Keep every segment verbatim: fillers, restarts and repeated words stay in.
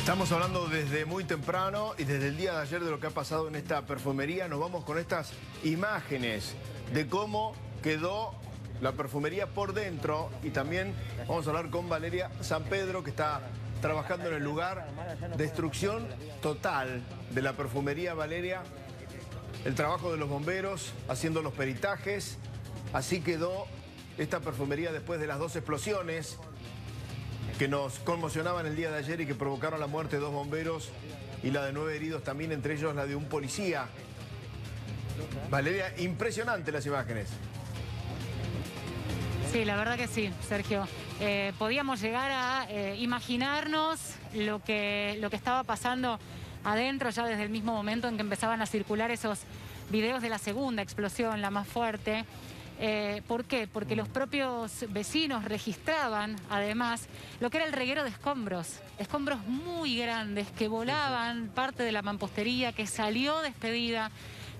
Estamos hablando desde muy temprano y desde el día de ayer de lo que ha pasado en esta perfumería. Nos vamos con estas imágenes de cómo quedó la perfumería por dentro. Y también vamos a hablar con Valeria San Pedro, que está trabajando en el lugar. Destrucción total de la perfumería, Valeria. El trabajo de los bomberos haciendo los peritajes. Así quedó esta perfumería después de las dos explosiones que nos conmocionaban el día de ayer y que provocaron la muerte de dos bomberos y la de nueve heridos también, entre ellos la de un policía. Valeria, impresionante las imágenes. Sí, la verdad que sí, Sergio. Eh, podíamos llegar a eh, imaginarnos lo que, lo que estaba pasando adentro ya desde el mismo momento en que empezaban a circular esos videos de la segunda explosión, la más fuerte. Eh, ¿Por qué? Porque los propios vecinos registraban, además, lo que era el reguero de escombros. Escombros muy grandes que volaban, parte de la mampostería que salió despedida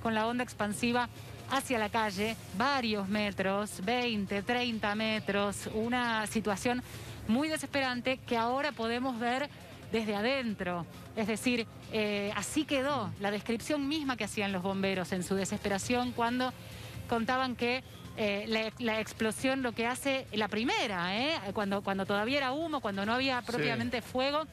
con la onda expansiva hacia la calle, varios metros, veinte, treinta metros. Una situación muy desesperante que ahora podemos ver desde adentro. Es decir, eh, así quedó la descripción misma que hacían los bomberos en su desesperación cuando contaban que Eh, la, la explosión lo que hace, la primera, eh, cuando, cuando todavía era humo, cuando no había propiamente sí. fuego,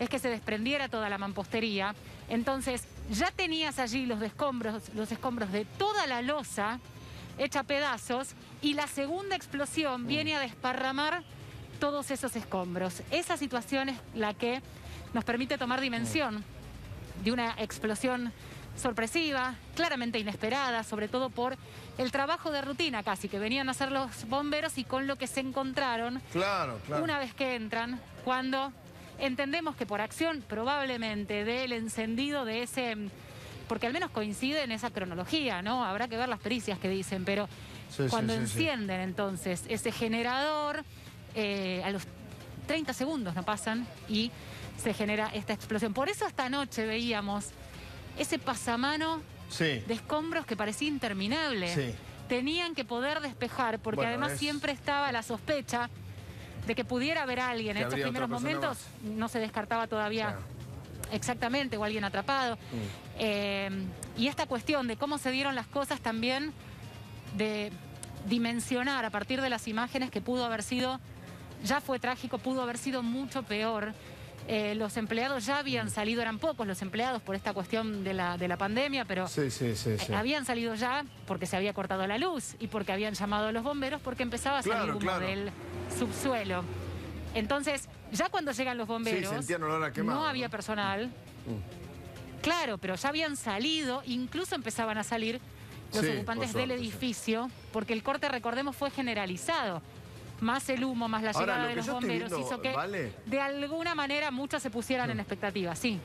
es que se desprendiera toda la mampostería. Entonces ya tenías allí los escombros, los escombros de toda la losa hecha pedazos, y la segunda explosión mm. viene a desparramar todos esos escombros. Esa situación es la que nos permite tomar dimensión mm. de una explosión sorpresiva, claramente inesperada, sobre todo por el trabajo de rutina casi que venían a hacer los bomberos y con lo que se encontraron claro, claro. una vez que entran, cuando entendemos que por acción probablemente del encendido de ese, porque al menos coincide en esa cronología, ¿no? Habrá que ver las pericias que dicen, pero sí, cuando sí, sí, encienden sí. entonces ese generador, eh, a los treinta segundos no pasan y se genera esta explosión. Por eso esta noche veíamos ese pasamano sí. de escombros que parecía interminable. Sí. Tenían que poder despejar, porque bueno, además es... siempre estaba la sospecha de que pudiera haber alguien. En estos primeros momentos más. no se descartaba todavía claro. exactamente, o alguien atrapado. Mm. Eh, y esta cuestión de cómo se dieron las cosas también, de dimensionar a partir de las imágenes que pudo haber sido, ya fue trágico, pudo haber sido mucho peor. Eh, los empleados ya habían salido, eran pocos los empleados por esta cuestión de la, de la pandemia, pero sí, sí, sí, sí. habían salido ya porque se había cortado la luz y porque habían llamado a los bomberos porque empezaba a salir claro, humo claro. del subsuelo. Entonces, ya cuando llegan los bomberos, sí, sentían olor a quemado, no había personal. ¿no? Claro, pero ya habían salido, incluso empezaban a salir los sí, ocupantes por suerte, del edificio, sí. porque el corte, recordemos, fue generalizado. Más el humo, más la llegada Ahora, lo de los bomberos viendo, hizo que ¿vale? de alguna manera muchos se pusieran no. en expectativa, sí.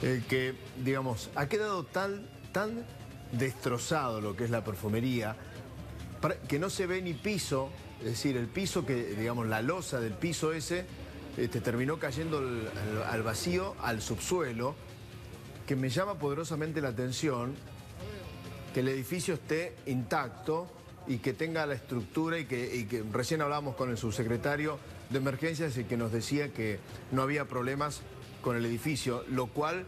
Eh, que, digamos, ha quedado tan, tan destrozado lo que es la perfumería, que no se ve ni piso, es decir, el piso que, digamos, la losa del piso ese, este, terminó cayendo al, al vacío, al subsuelo, que me llama poderosamente la atención que el edificio esté intacto y que tenga la estructura y que, y que recién hablábamos con el subsecretario de Emergencias y que nos decía que no había problemas con el edificio, lo cual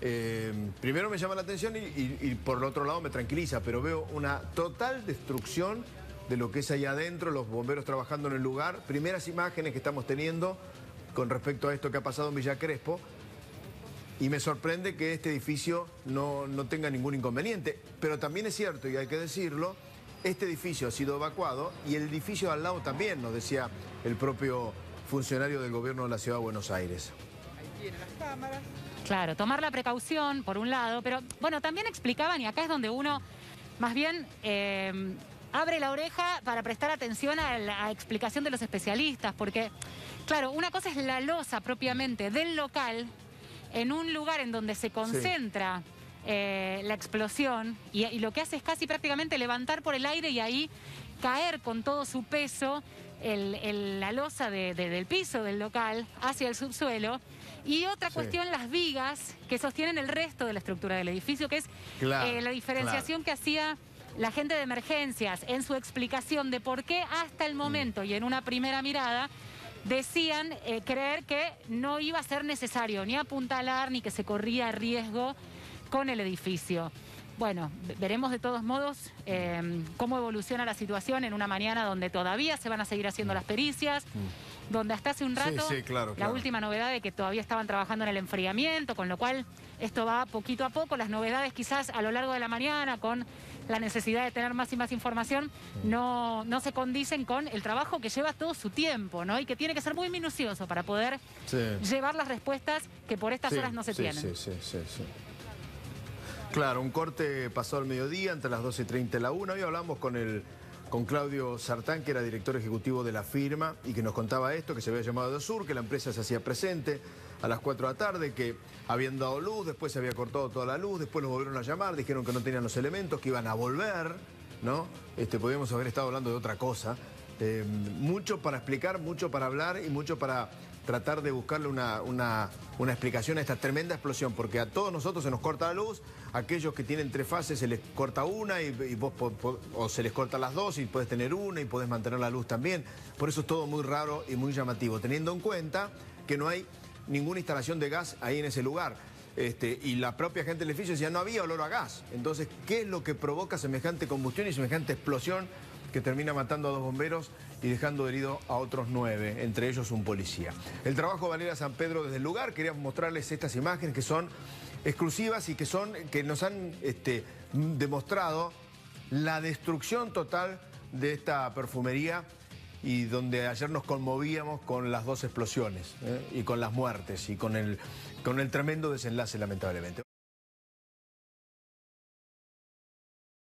eh, primero me llama la atención y, y, y por el otro lado me tranquiliza, pero veo una total destrucción de lo que es allá adentro, los bomberos trabajando en el lugar, primeras imágenes que estamos teniendo con respecto a esto que ha pasado en Villa Crespo, y me sorprende que este edificio no, no tenga ningún inconveniente, pero también es cierto, y hay que decirlo, este edificio ha sido evacuado y el edificio al lado también, nos decía el propio funcionario del gobierno de la Ciudad de Buenos Aires. Ahí tienen las cámaras. Claro, tomar la precaución por un lado, pero bueno, también explicaban, y acá es donde uno más bien eh, abre la oreja para prestar atención a la explicación de los especialistas, porque claro, una cosa es la losa propiamente del local en un lugar en donde se concentra sí. Eh, la explosión y, y lo que hace es casi prácticamente levantar por el aire y ahí caer con todo su peso el, el, la losa de, de, del piso del local hacia el subsuelo, y otra sí. cuestión, las vigas que sostienen el resto de la estructura del edificio, que es claro, eh, la diferenciación claro. que hacía la gente de emergencias en su explicación de por qué hasta el momento mm. y en una primera mirada decían eh, creer que no iba a ser necesario ni apuntalar ni que se corría riesgo con el edificio. Bueno, veremos de todos modos eh, cómo evoluciona la situación en una mañana donde todavía se van a seguir haciendo las pericias, donde hasta hace un rato, sí, sí, claro, claro. La última novedad de que todavía estaban trabajando en el enfriamiento, con lo cual esto va poquito a poco. Las novedades quizás a lo largo de la mañana, con la necesidad de tener más y más información, no, no se condicen con el trabajo que lleva todo su tiempo, ¿no? Y que tiene que ser muy minucioso para poder sí. llevar las respuestas que por estas sí, horas no se sí, tienen. Sí, sí, sí, sí. Claro, un corte pasó al mediodía, entre las doce y treinta y la una. Hoy hablamos con el... con Claudio Sartán, que era director ejecutivo de la firma y que nos contaba esto, que se había llamado de Sur, que la empresa se hacía presente a las cuatro de la tarde, que habían dado luz, después se había cortado toda la luz, después los volvieron a llamar, dijeron que no tenían los elementos, que iban a volver, ¿no? Este, podríamos haber estado hablando de otra cosa. Eh, mucho para explicar, mucho para hablar y mucho para tratar de buscarle una, una, una explicación a esta tremenda explosión, porque a todos nosotros se nos corta la luz, a aquellos que tienen tres fases se les corta una y, y vos po, po, o se les cortan las dos y podés tener una y podés mantener la luz también. Por eso es todo muy raro y muy llamativo, teniendo en cuenta que no hay ninguna instalación de gas ahí en ese lugar. Este, y la propia gente del edificio decía, no había olor a gas. Entonces, ¿qué es lo que provoca semejante combustión y semejante explosión que termina matando a dos bomberos y dejando herido a otros nueve, entre ellos un policía? El trabajo de Valeria San Pedro desde el lugar, queríamos mostrarles estas imágenes que son exclusivas y que, son, que nos han este, demostrado la destrucción total de esta perfumería, y donde ayer nos conmovíamos con las dos explosiones, ¿eh? Y con las muertes y con el, con el tremendo desenlace, lamentablemente.